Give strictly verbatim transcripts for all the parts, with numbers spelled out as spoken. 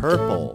Purple.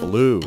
Blue.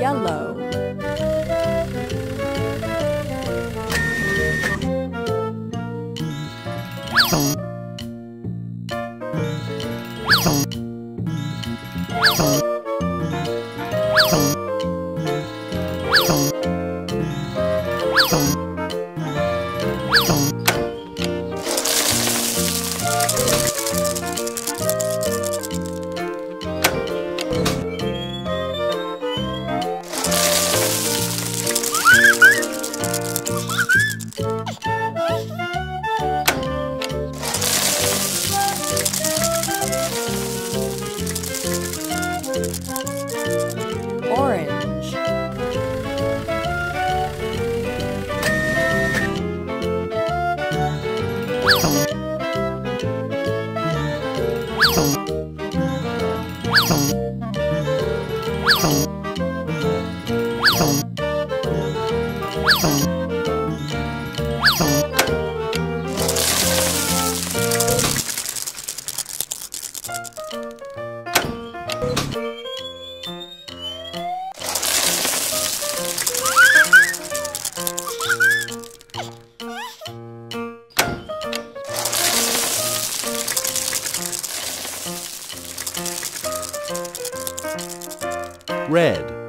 Yellow. Red.